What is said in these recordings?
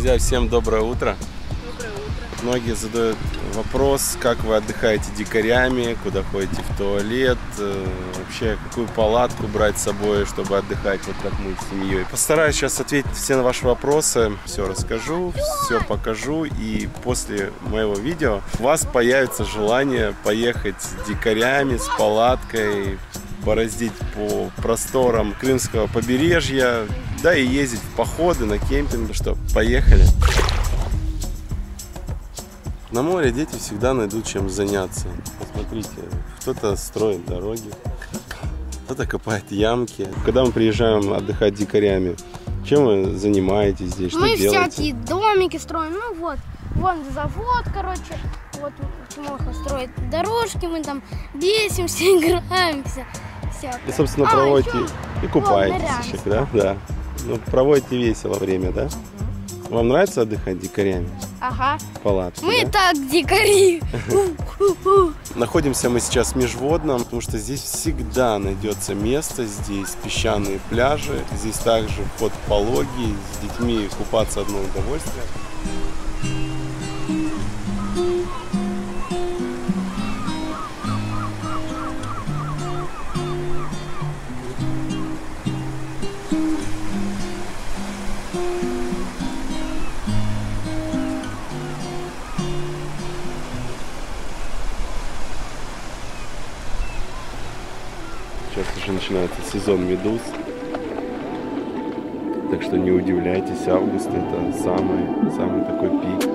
Друзья, всем доброе утро. Доброе утро. Многие задают вопрос, как вы отдыхаете дикарями, куда ходите в туалет, вообще какую палатку брать с собой, чтобы отдыхать вот как мы с семьей. Постараюсь сейчас ответить все на ваши вопросы, все расскажу, все покажу, и после моего видео у вас появится желание поехать с дикарями, с палаткой, бороздить по просторам крымского побережья, да и ездить в походы, на кемпинг. Что, поехали? На море дети всегда найдут чем заняться. Посмотрите, кто-то строит дороги, кто-то копает ямки. Когда мы приезжаем отдыхать дикарями, чем вы занимаетесь здесь? Что мы делаете? Всякие домики строим, ну вот, вон завод, короче. Вот Тимоха строит дорожки, мы там бесимся, играемся. И, собственно, проводите и купаетесь еще, да? Да. Ну, проводите весело время, да? Угу. Вам нравится отдыхать дикарями? Ага. Палатки, мы да? Так дикари. Находимся мы сейчас в Межводном, потому что здесь всегда найдется место. Здесь песчаные пляжи, здесь также под пологи. С детьми купаться одно удовольствие. Сейчас уже начинается сезон медуз, так что не удивляйтесь, август — это самый такой пик.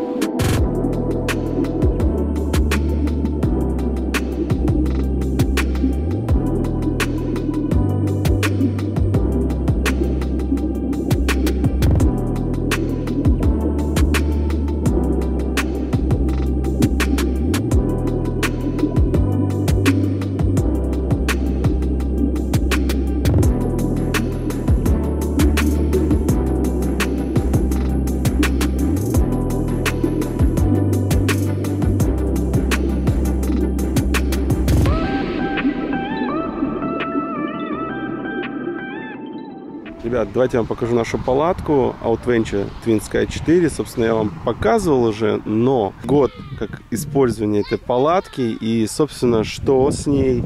Ребят, давайте я вам покажу нашу палатку Outventure Twin Sky 4. Собственно, я вам показывал уже, но год как использование этой палатки и, собственно, что с ней,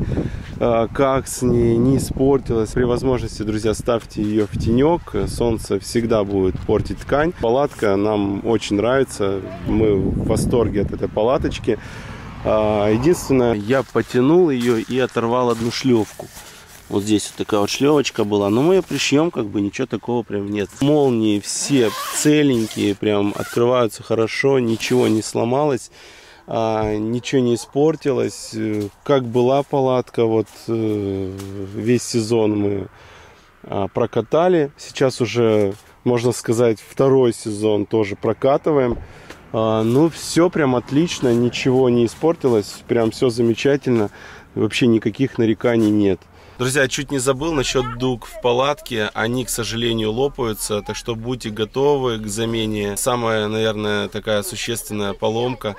как с ней, не испортилась. При возможности, друзья, ставьте ее в тенек. Солнце всегда будет портить ткань. Палатка нам очень нравится. Мы в восторге от этой палаточки. Единственное, я потянул ее и оторвал одну шлевку. Вот здесь вот такая вот шлевочка была, но мы ее пришьем, как бы ничего такого прям нет. Молнии все целенькие, прям открываются хорошо, ничего не сломалось, ничего не испортилось. Как была палатка, вот весь сезон мы прокатали. Сейчас уже, можно сказать, второй сезон тоже прокатываем. Ну, все прям отлично, ничего не испортилось, прям все замечательно, вообще никаких нареканий нет. Друзья, чуть не забыл насчет дуг в палатке. Они, к сожалению, лопаются, так что будьте готовы к замене. Самая, наверное, такая существенная поломка.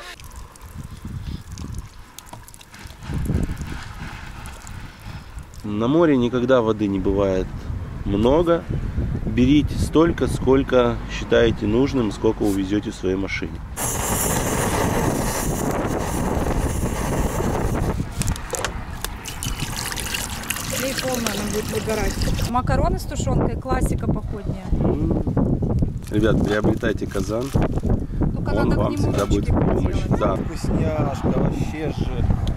На море никогда воды не бывает много. Берите столько, сколько считаете нужным, сколько увезете в своей машине. Будет выгорать. Макароны с тушенкой, классика походная. Ребят, приобретайте казан. Он вам всегда будет в помощь. Да. Вкусняшка,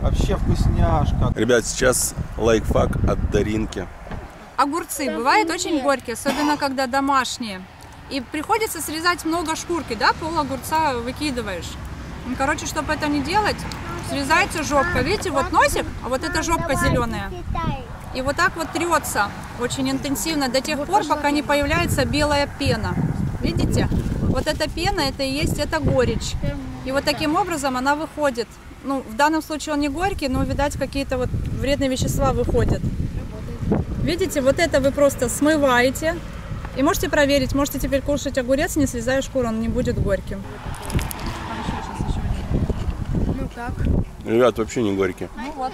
вообще вкусняшка. Ребят, сейчас лайфхак от Даринки. Огурцы бывают очень горькие, особенно когда домашние. И приходится срезать много шкурки, да, пол огурца выкидываешь. Короче, чтобы это не делать, срезается жопка. Видите, вот носик, а вот эта жопка зеленая. И вот так вот трется очень интенсивно до тех пор, пока не появляется белая пена. Видите? Вот эта пена, это и есть, это горечь. И вот таким образом она выходит. Ну, в данном случае он не горький, но, видать, какие-то вот вредные вещества выходят. Видите, вот это вы просто смываете. И можете проверить, можете теперь кушать огурец, не срезая шкуру, он не будет горьким. Ну как? Ребят, вообще не горький. Ну, вот.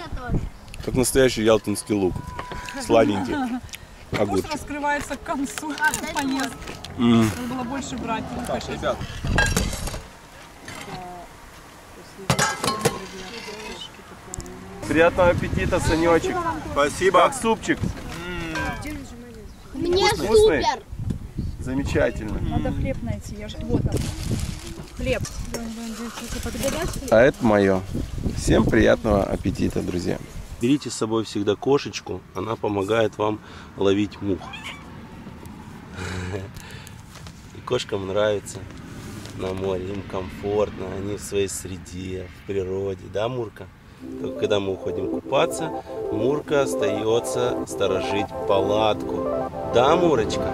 Как настоящий ялтинский лук. Сладенький. Огурчик. Вкус раскрывается к концу поездки. Надо было больше брать. Так, ребят. Приятного аппетита, Санечек. Спасибо. Как супчик? Мне вкусный? Супер. Замечательно. Надо хлеб найти. Я жду. Вот он. Хлеб. А это мое. Всем приятного аппетита, друзья. Берите с собой всегда кошечку. Она помогает вам ловить мух. И кошкам нравится на море. Им комфортно. Они в своей среде, в природе. Да, Мурка? Когда мы уходим купаться, Мурка остается сторожить палатку. Да, Мурочка?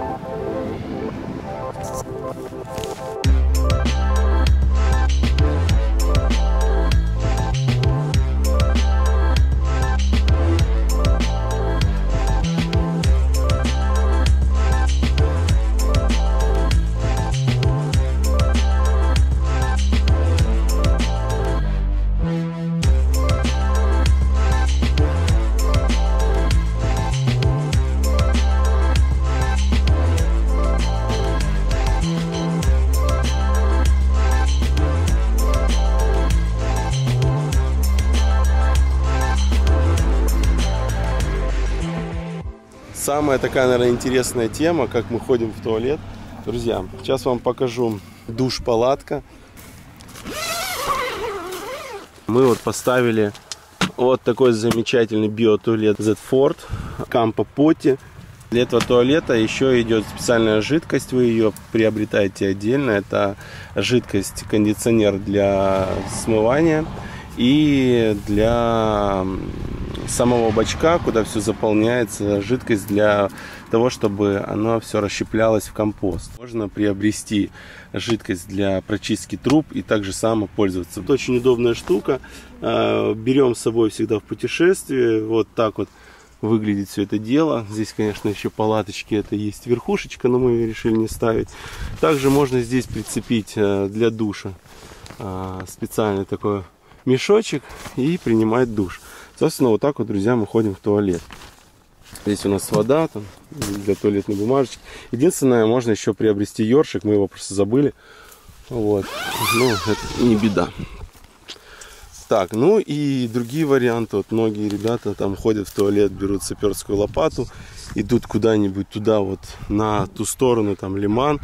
Самая такая, наверное, интересная тема, как мы ходим в туалет. Друзья, сейчас вам покажу душ-палатка. Мы вот поставили вот такой замечательный биотуалет Z-Ford Кампо Потти. Для этого туалета еще идет специальная жидкость, вы ее приобретаете отдельно. Это жидкость, кондиционер для смывания и для самого бачка, куда все заполняется, жидкость для того, чтобы оно все расщеплялось в компост. Можно приобрести жидкость для прочистки труб и также само пользоваться. Это очень удобная штука. Берем с собой всегда в путешествие. Вот так вот выглядит все это дело. Здесь, конечно, еще палаточки, это есть верхушечка, но мы ее решили не ставить. Также можно здесь прицепить для душа специальный такой мешочек и принимать душ. Собственно, вот так вот, друзья, мы ходим в туалет. Здесь у нас вода там, для туалетной бумажечки. Единственное, можно еще приобрести ёршик. Мы его просто забыли. Вот. Ну, это не беда. Так, ну и другие варианты. Вот многие ребята там ходят в туалет, берут саперскую лопату, идут куда-нибудь туда, вот на ту сторону, там лиман.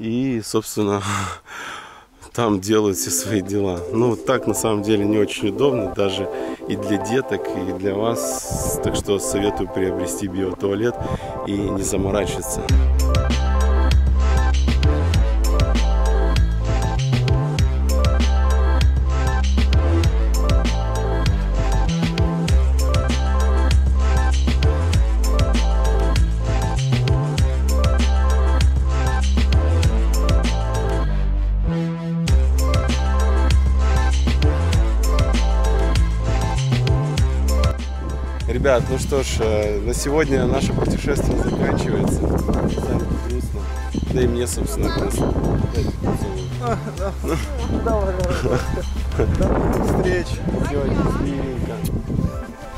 И, собственно, там делают все свои дела. Ну, так на самом деле не очень удобно, даже и для деток, и для вас. Так что советую приобрести биотуалет и не заморачиваться. Ребят, ну что ж, на сегодня наше путешествие заканчивается. Грустно. Да и мне, собственно, грустно. Давай, до встреч. Сегодня миленько.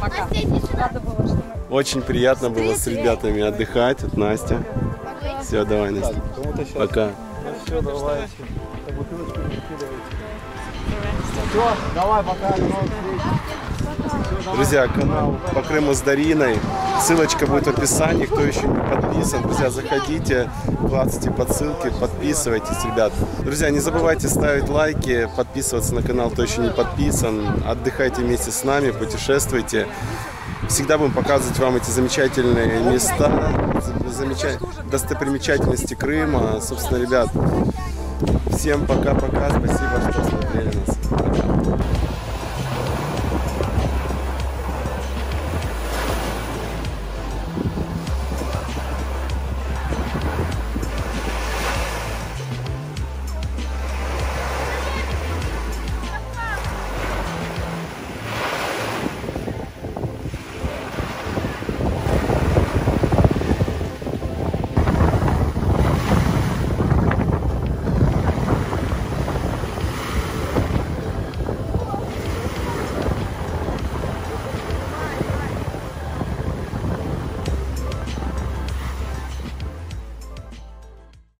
Пока. Очень приятно было с ребятами отдыхать. Вот Настя. Все, давай, Настя. Пока. Все, давай. Все, давай, пока. Друзья, канал по Крыму с Дариной. Ссылочка будет в описании. Кто еще не подписан, друзья, заходите, клацайте по ссылке, подписывайтесь, ребят. Друзья, не забывайте ставить лайки, подписываться на канал, кто еще не подписан. Отдыхайте вместе с нами, путешествуйте. Всегда будем показывать вам эти замечательные места, достопримечательности Крыма. Собственно, ребят, всем пока-пока. Спасибо, что смотрели нас. Пока.